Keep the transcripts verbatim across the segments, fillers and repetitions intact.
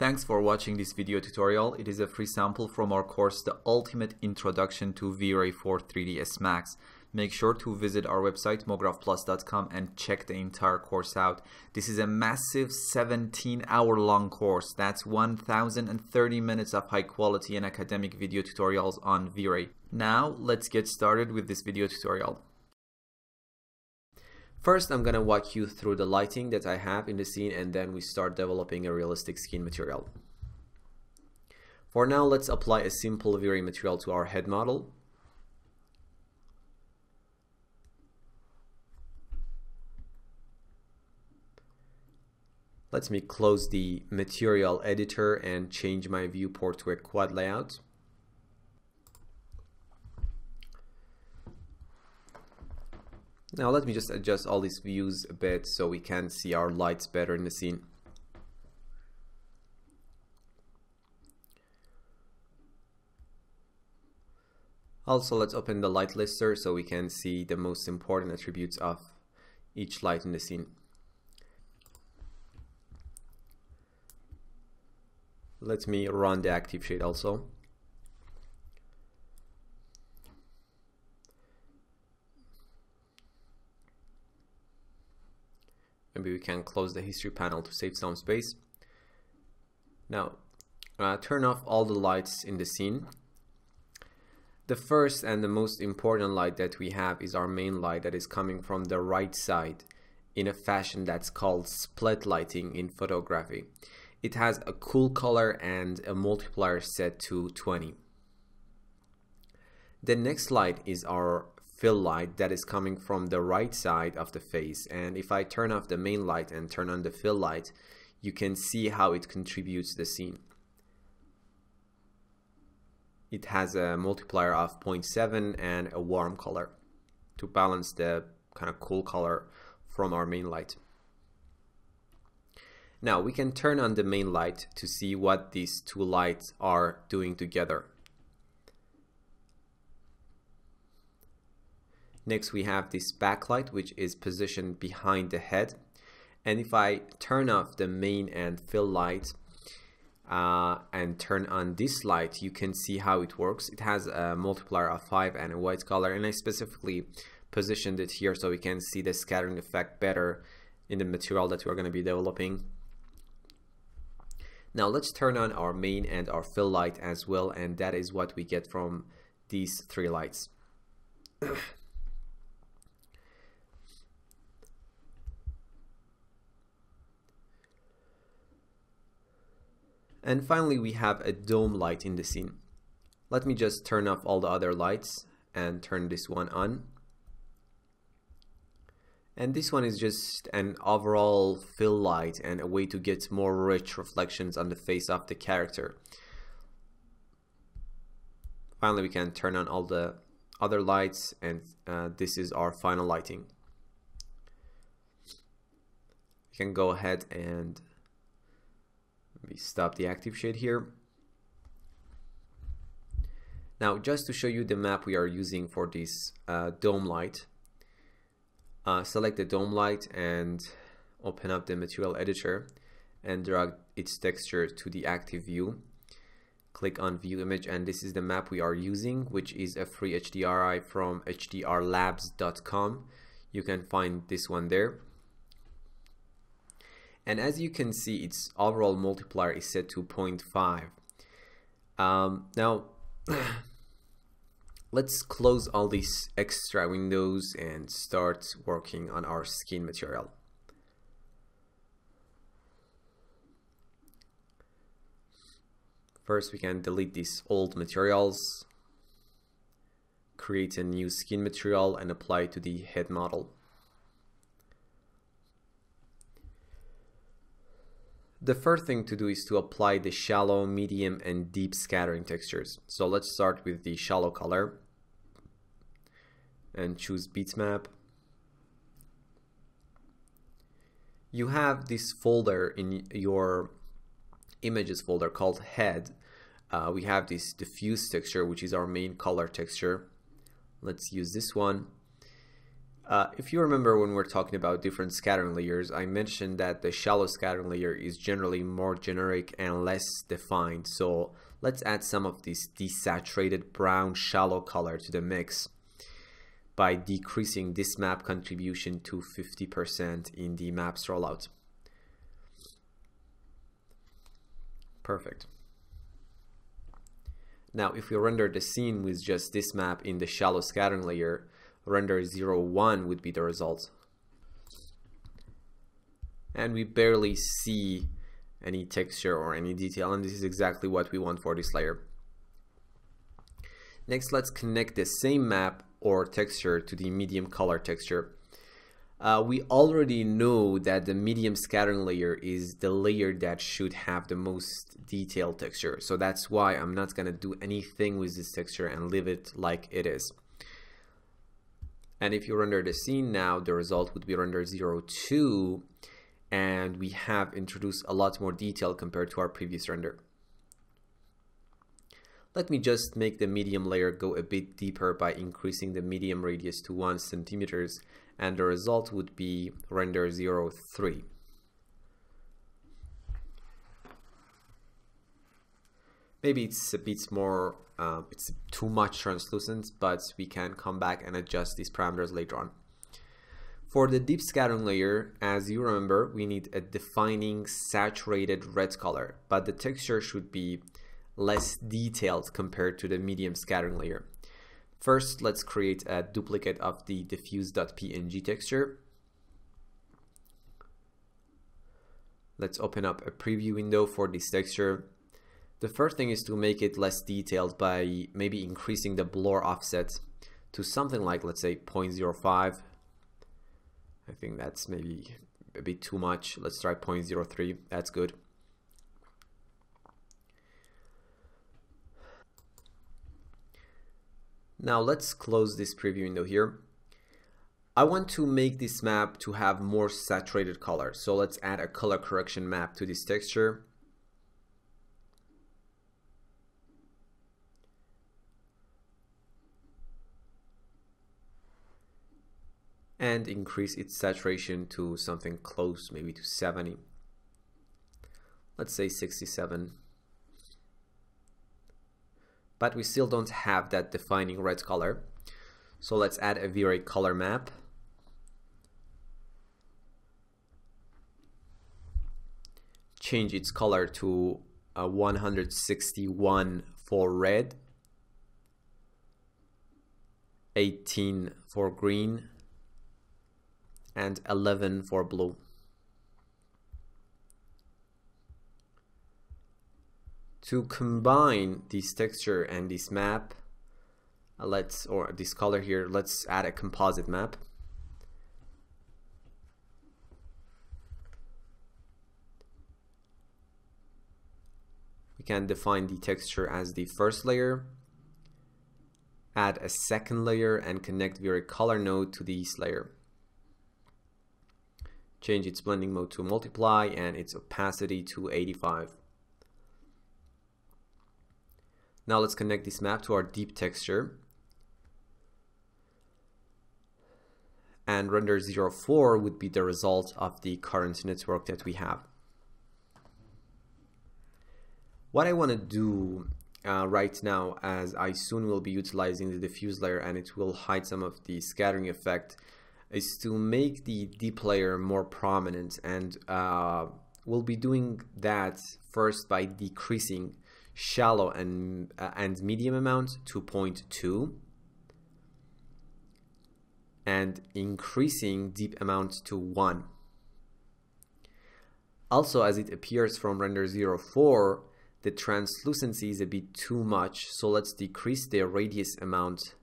Thanks for watching this video tutorial. It is a free sample from our course, The Ultimate Introduction to V-Ray for three D S Max. Make sure to visit our website MoGraphPlus dot com and check the entire course out. This is a massive seventeen hour long course. That's one thousand thirty minutes of high quality and academic video tutorials on V-Ray. Now let's get started with this video tutorial. First, I'm gonna walk you through the lighting that I have in the scene, and then we start developing a realistic skin material. For now, let's apply a simple V-Ray material to our head model. Let me close the material editor and change my viewport to a quad layout. Now let me just adjust all these views a bit so we can see our lights better in the scene. Also, let's open the light lister so we can see the most important attributes of each light in the scene. Let me run the active shade also. Maybe we can close the history panel to save some space. Now, uh, turn off all the lights in the scene. The first and the most important light that we have is our main light that is coming from the right side in a fashion that's called split lighting in photography. It has a cool color and a multiplier set to twenty. The next light is our fill light that is coming from the right side of the face, and if I turn off the main light and turn on the fill light, you can see how it contributes to the scene. It has a multiplier of zero point seven and a warm color to balance the kind of cool color from our main light. Now we can turn on the main light to see what these two lights are doing together. Next, we have this backlight, which is positioned behind the head, and if I turn off the main and fill light uh, and turn on this light, you can see how it works. It has a multiplier of five and a white color, and I specifically positioned it here so we can see the scattering effect better in the material that we're going to be developing. Now let's turn on our main and our fill light as well, and that is what we get from these three lights. And finally, we have a dome light in the scene. Let me just turn off all the other lights and turn this one on. And this one is just an overall fill light and a way to get more rich reflections on the face of the character. Finally, we can turn on all the other lights, and uh, this is our final lighting. You can go ahead and we stop the active shade here. Now, just to show you the map we are using for this uh, dome light, Uh, select the dome light and open up the material editor and drag its texture to the active view. Click on view image, and this is the map we are using, which is a free H D R I from H D R labs dot com. You can find this one there. And as you can see, its overall multiplier is set to zero point five. Um, now let's close all these extra windows and start working on our skin material. First, we can delete these old materials, create a new skin material, and apply it to the head model. The first thing to do is to apply the shallow, medium, and deep scattering textures. So let's start with the shallow color and choose bitmap. You have this folder in your images folder called head. Uh, we have this diffuse texture, which is our main color texture. Let's use this one. Uh, if you remember when we were talking about different scattering layers, I mentioned that the shallow scattering layer is generally more generic and less defined. So let's add some of this desaturated brown shallow color to the mix by decreasing this map contribution to fifty percent in the maps rollout. Perfect. Now if we render the scene with just this map in the shallow scattering layer, render zero one would be the result. And we barely see any texture or any detail, and this is exactly what we want for this layer. Next, let's connect the same map or texture to the medium color texture. Uh, we already know that the medium scattering layer is the layer that should have the most detailed texture, so that's why I'm not going to do anything with this texture and leave it like it is. And if you render the scene now, the result would be render zero two, and we have introduced a lot more detail compared to our previous render. Let me just make the medium layer go a bit deeper by increasing the medium radius to one centimeter, and the result would be render zero three. Maybe it's a bit more, uh, it's too much translucence, but we can come back and adjust these parameters later on. For the deep scattering layer, as you remember, we need a defining saturated red color, but the texture should be less detailed compared to the medium scattering layer. First, let's create a duplicate of the diffuse.png texture. Let's open up a preview window for this texture. The first thing is to make it less detailed by maybe increasing the blur offset to something like, let's say, zero point zero five. I think that's maybe a bit too much. Let's try zero point zero three. That's good. Now let's close this preview window here. I want to make this map to have more saturated color, so let's add a color correction map to this texture. And increase its saturation to something close, maybe to seventy. Let's say sixty-seven. But we still don't have that defining red color. So let's add a V-Ray color map. Change its color to a one hundred sixty-one for red, eighteen for green, and eleven for blue. To combine this texture and this map, let's, or this color here, let's add a composite map. We can define the texture as the first layer, add a second layer, and connect V-Ray color node to this layer. Change its blending mode to multiply and its opacity to eighty-five. Now let's connect this map to our deep texture and render zero four would be the result of the current network that we have. What I want to do uh, right now, as I soon will be utilizing the diffuse layer and it will hide some of the scattering effect, is to make the deep layer more prominent, and uh, we'll be doing that first by decreasing shallow and, uh, and medium amount to zero point two and increasing deep amount to one. Also, as it appears from render zero four, the translucency is a bit too much, so let's decrease the radius amount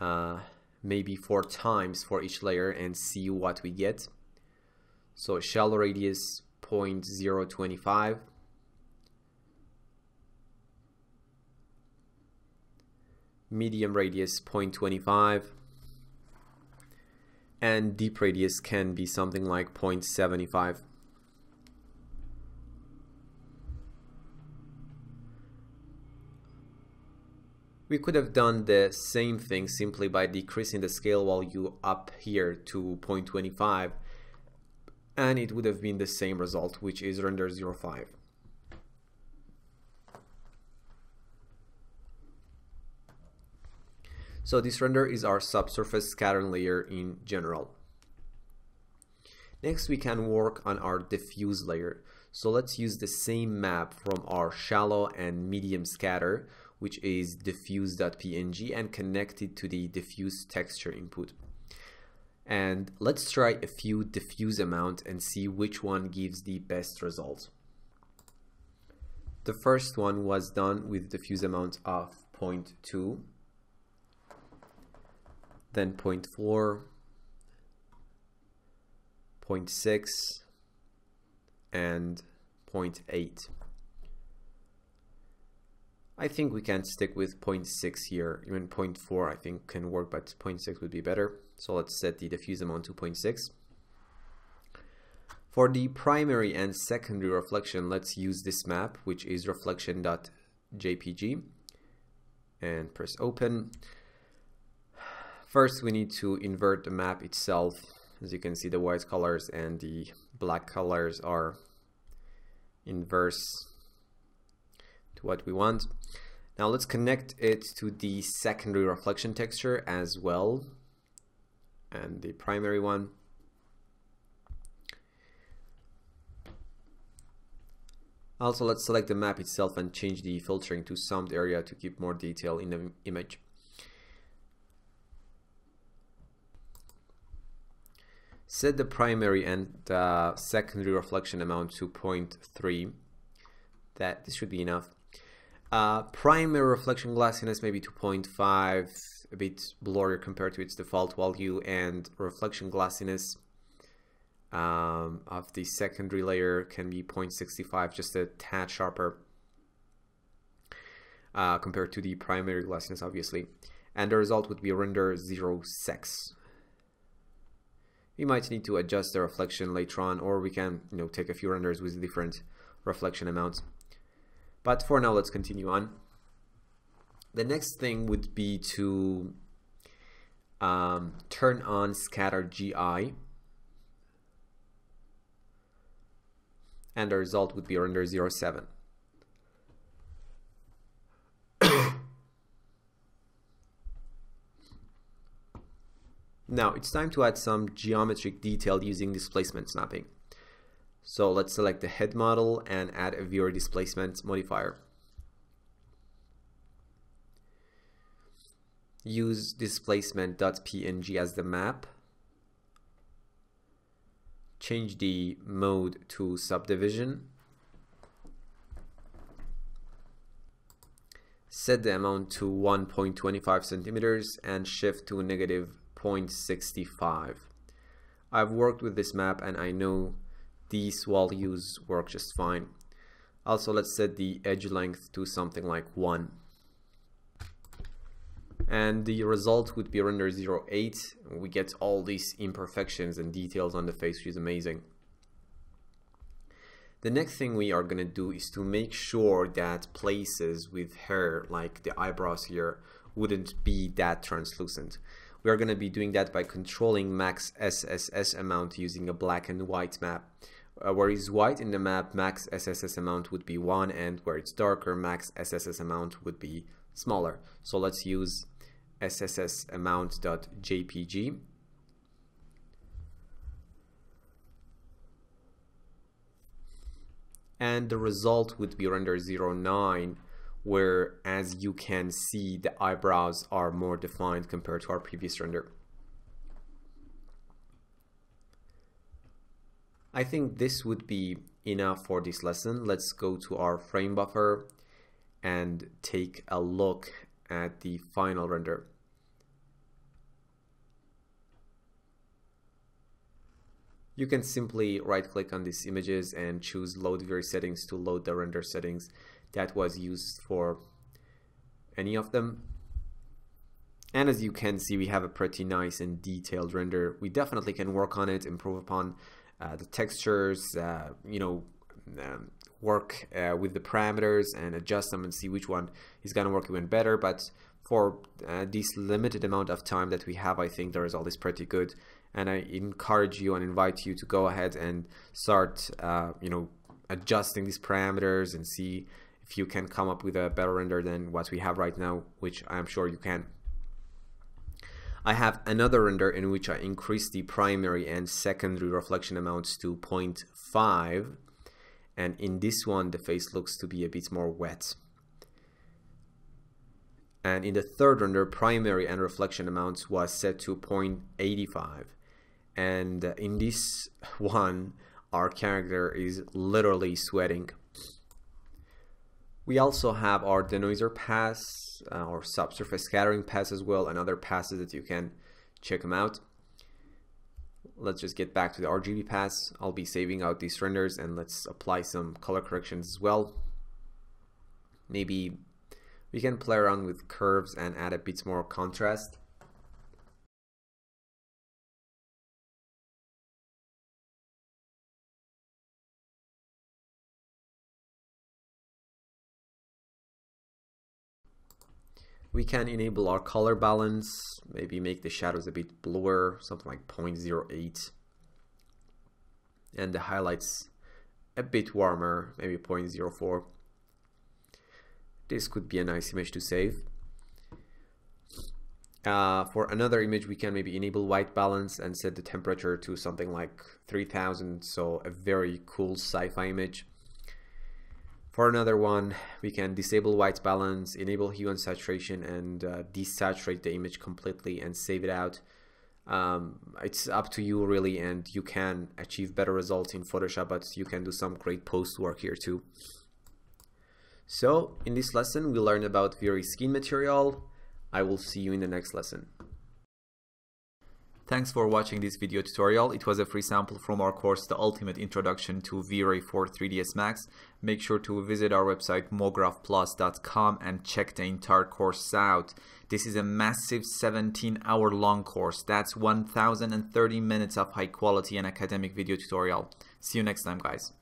uh, maybe four times for each layer and see what we get. So shallow radius zero point zero two five, medium radius zero point two five, and deep radius can be something like zero point seven five. We could have done the same thing simply by decreasing the scale value up here to zero point two five, and it would have been the same result, which is render zero point five. So this render is our subsurface scattering layer in general. Next, we can work on our diffuse layer. So let's use the same map from our shallow and medium scatter, which is diffuse.png, and connect it to the diffuse texture input. And let's try a few diffuse amounts and see which one gives the best result. The first one was done with diffuse amount of zero point two, then zero point four, zero point six, and zero point eight. I think we can stick with zero point six here, even zero point four I think can work, but zero point six would be better. So let's set the diffuse amount to zero point six. For the primary and secondary reflection, let's use this map, which is reflection.jpg, and press open. First, we need to invert the map itself. As you can see, the white colors and the black colors are inverse to what we want. Now let's connect it to the secondary reflection texture as well, and the primary one. Also, let's select the map itself and change the filtering to summed area to keep more detail in the image. Set the primary and uh, secondary reflection amount to zero point three. That this should be enough. Uh, primary reflection glassiness maybe to zero point five, a bit blurrier compared to its default value, and reflection glassiness um, of the secondary layer can be zero point six five, just a tad sharper uh, compared to the primary glassiness, obviously. And the result would be render zero point six. We might need to adjust the reflection later on, or we can, you know, take a few renders with different reflection amounts. But for now, let's continue on. The next thing would be to um, turn on scatter G I, and the result would be render zero point seven. Now it's time to add some geometric detail using displacement snapping. So let's select the head model and add a V-Ray displacement modifier. Use displacement.png as the map. Change the mode to subdivision. Set the amount to one point two five centimeters and shift to negative zero point six five. I've worked with this map and I know these values work just fine. Also, let's set the edge length to something like one. And the result would be render zero point eight. We get all these imperfections and details on the face, which is amazing. The next thing we are gonna do is to make sure that places with hair, like the eyebrows here, wouldn't be that translucent. We are going to be doing that by controlling max S S S amount using a black and white map. Uh, where it's white in the map, max S S S amount would be one, and where it's darker, max S S S amount would be smaller. So let's use S S S amount.jpg. And the result would be render zero point nine. Where, as you can see, the eyebrows are more defined compared to our previous render. I think this would be enough for this lesson. Let's go to our frame buffer and take a look at the final render. You can simply right-click on these images and choose Load V-Ray Settings to load the render settings that was used for any of them. And as you can see, we have a pretty nice and detailed render. We definitely can work on it, improve upon uh, the textures, uh, you know, um, work uh, with the parameters and adjust them and see which one is gonna work even better. But for uh, this limited amount of time that we have, I think the result is pretty good. And I encourage you and invite you to go ahead and start uh, you know, adjusting these parameters and see if you can come up with a better render than what we have right now, which I'm sure you can. I have another render in which I increase the primary and secondary reflection amounts to zero point five, and in this one the face looks to be a bit more wet. And in the third render, primary and reflection amounts was set to zero point eight five, and in this one our character is literally sweating. We also have our denoiser pass, uh, our subsurface scattering pass as well, and other passes that you can check them out. Let's just get back to the R G B pass. I'll be saving out these renders, and let's apply some color corrections as well. Maybe we can play around with curves and add a bit more contrast. We can enable our color balance, maybe make the shadows a bit bluer, something like zero point zero eight, and the highlights a bit warmer, maybe zero point zero four. This could be a nice image to save. Uh, for another image, we can maybe enable white balance and set the temperature to something like three thousand, so a very cool sci-fi image. For another one, we can disable white balance, enable hue and saturation, and uh, desaturate the image completely and save it out. Um, it's up to you really, and you can achieve better results in Photoshop, but you can do some great post work here too. So in this lesson, we learned about V-Ray skin material. I will see you in the next lesson. Thanks for watching this video tutorial. It was a free sample from our course, The Ultimate Introduction to V-Ray for three D S Max. Make sure to visit our website MoGraphPlus dot com and check the entire course out. This is a massive seventeen hour long course. That's one thousand thirty minutes of high quality and academic video tutorial. See you next time, guys.